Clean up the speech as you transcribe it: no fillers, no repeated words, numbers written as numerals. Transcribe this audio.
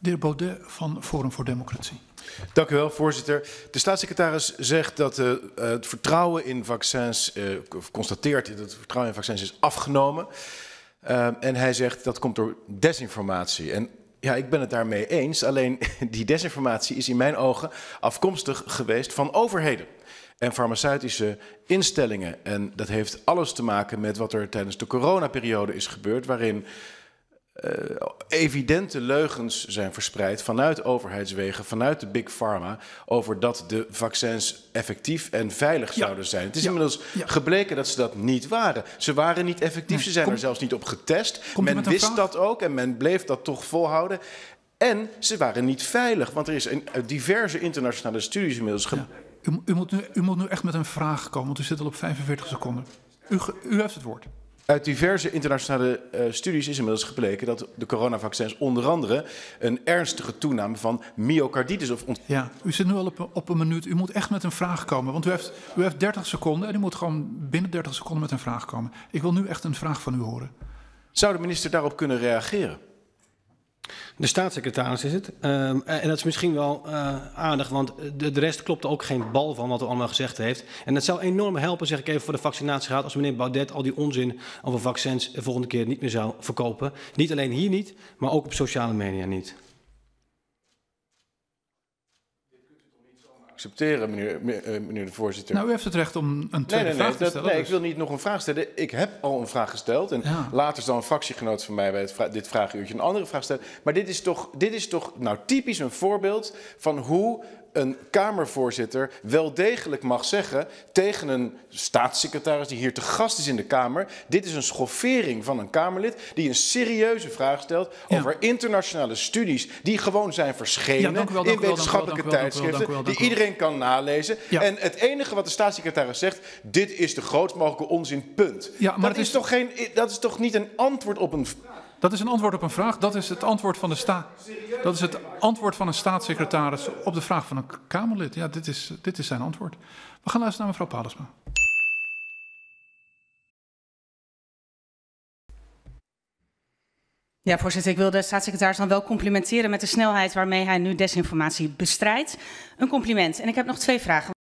De heer Baudet van Forum voor Democratie. Dank u wel, voorzitter. De staatssecretaris zegt dat het vertrouwen in vaccins, constateert dat het vertrouwen in vaccins is afgenomen. En hij zegt dat komt door desinformatie. En ja, ik ben het daarmee eens. Alleen die desinformatie is in mijn ogen afkomstig geweest van overheden en farmaceutische instellingen. En dat heeft alles te maken met wat er tijdens de coronaperiode is gebeurd, waarin evidente leugens zijn verspreid vanuit overheidswegen, vanuit de Big Pharma, over dat de vaccins effectief en veilig zouden zijn. Het is inmiddels gebleken dat ze dat niet waren. Ze waren niet effectief, ze zijn er zelfs niet op getest. Men wist dat ook en men bleef dat toch volhouden. En ze waren niet veilig, want er is diverse internationale studies inmiddels U moet nu echt met een vraag komen, want u zit al op 45 seconden. U heeft het woord. Uit diverse internationale studies is inmiddels gebleken dat de coronavaccins onder andere een ernstige toename van myocarditis of Ja, u zit nu al op een minuut. U moet echt met een vraag komen, want u heeft 30 seconden en u moet gewoon binnen 30 seconden met een vraag komen. Ik wil nu echt een vraag van u horen. Zou de minister daarop kunnen reageren? De staatssecretaris is het. En dat is misschien wel aardig, want de rest klopt ook geen bal van wat u allemaal gezegd heeft. En dat zou enorm helpen, zeg ik even, voor de vaccinatieraad als meneer Baudet al die onzin over vaccins de volgende keer niet meer zou verkopen. Niet alleen hier niet, maar ook op sociale media niet. Accepteren, meneer de voorzitter. Nou, u heeft het recht om een tweede vraag te stellen. Nee, ik wil niet nog een vraag stellen. Ik heb al een vraag gesteld. En later zal een fractiegenoot van mij bij dit vraaguurtje een andere vraag stellen. Maar dit is toch nou typisch een voorbeeld van hoe een Kamervoorzitter wel degelijk mag zeggen tegen een staatssecretaris die hier te gast is in de Kamer. Dit is een schoffering van een Kamerlid die een serieuze vraag stelt over internationale studies die gewoon zijn verschenen in wetenschappelijke tijdschriften die iedereen kan nalezen. En het enige wat de staatssecretaris zegt, dit is de grootst mogelijke onzin, punt. Dat is toch niet een antwoord op een vraag? Dat is een antwoord op een vraag. Dat is het antwoord van een staatssecretaris op de vraag van een Kamerlid. Ja, dit is zijn antwoord. We gaan luisteren naar mevrouw Paulusma. Ja, voorzitter, ik wil de staatssecretaris dan wel complimenteren met de snelheid waarmee hij nu desinformatie bestrijdt. Een compliment. En ik heb nog twee vragen.